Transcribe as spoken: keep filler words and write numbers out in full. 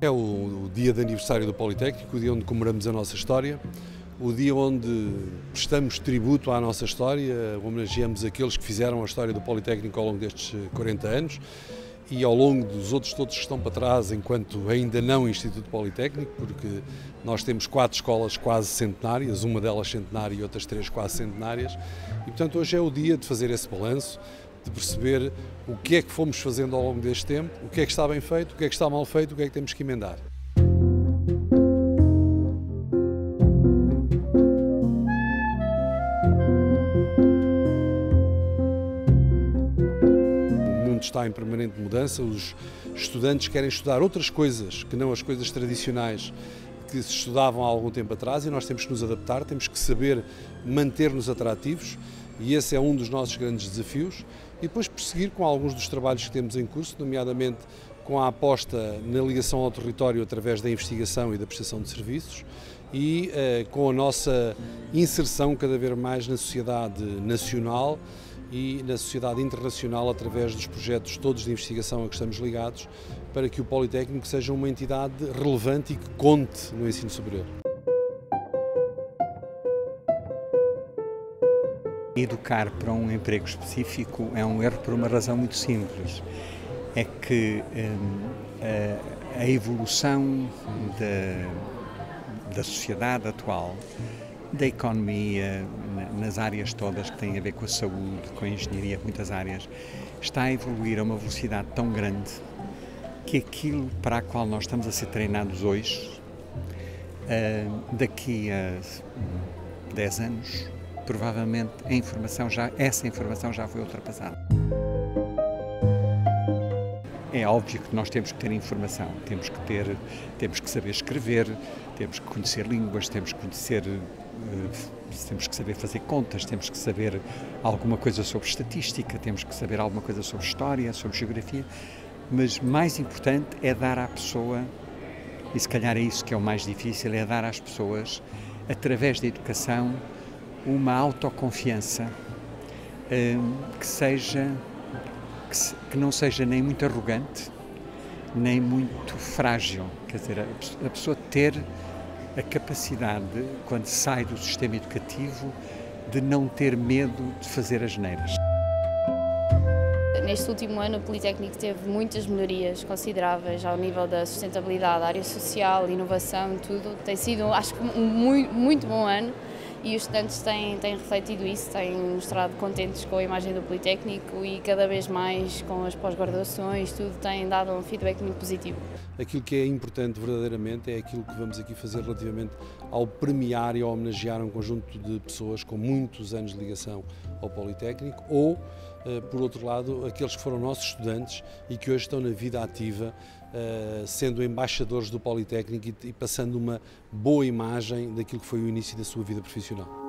É o dia de aniversário do Politécnico, o dia onde comemoramos a nossa história, o dia onde prestamos tributo à nossa história, homenageamos aqueles que fizeram a história do Politécnico ao longo destes quarenta anos e ao longo dos outros todos que estão para trás, enquanto ainda não Instituto Politécnico, porque nós temos quatro escolas quase centenárias, uma delas centenária e outras três quase centenárias, e portanto hoje é o dia de fazer esse balanço, de perceber o que é que fomos fazendo ao longo deste tempo, o que é que está bem feito, o que é que está mal feito, o que é que temos que emendar. O mundo está em permanente mudança, os estudantes querem estudar outras coisas que não as coisas tradicionais que se estudavam há algum tempo atrás e nós temos que nos adaptar, temos que saber manter-nos atrativos e esse é um dos nossos grandes desafios e depois prosseguir com alguns dos trabalhos que temos em curso, nomeadamente com a aposta na ligação ao território através da investigação e da prestação de serviços e eh, com a nossa inserção cada vez mais na sociedade nacional e na sociedade internacional através dos projetos todos de investigação a que estamos ligados, para que o Politécnico seja uma entidade relevante e que conte no ensino superior. Educar para um emprego específico é um erro por uma razão muito simples, é que hum, a, a evolução da, da sociedade atual, da economia, nas áreas todas que têm a ver com a saúde, com a engenharia, muitas áreas, está a evoluir a uma velocidade tão grande que aquilo para a qual nós estamos a ser treinados hoje, daqui a dez anos, provavelmente a informação já, essa informação já foi ultrapassada. É óbvio que nós temos que ter informação, temos que, ter, temos que saber escrever, temos que conhecer línguas, temos que conhecer... temos que saber fazer contas, temos que saber alguma coisa sobre estatística, temos que saber alguma coisa sobre história, sobre geografia, mas mais importante é dar à pessoa, e se calhar é isso que é o mais difícil, é dar às pessoas, através da educação, uma autoconfiança hum, que seja, que, se, que não seja nem muito arrogante, nem muito frágil, quer dizer, a, a pessoa ter a capacidade, quando sai do sistema educativo, de não ter medo de fazer asneiras. Neste último ano, o Politécnico teve muitas melhorias consideráveis ao nível da sustentabilidade, área social, inovação, tudo. Tem sido, acho que, um muito, muito bom ano e os estudantes têm, têm refletido isso, têm mostrado contentes com a imagem do Politécnico e cada vez mais com as pós-graduações, tudo tem dado um feedback muito positivo. Aquilo que é importante verdadeiramente é aquilo que vamos aqui fazer relativamente ao premiar e ao homenagear um conjunto de pessoas com muitos anos de ligação ao Politécnico ou, por outro lado, aqueles que foram nossos estudantes e que hoje estão na vida ativa, sendo embaixadores do Politécnico e passando uma boa imagem daquilo que foi o início da sua vida profissional.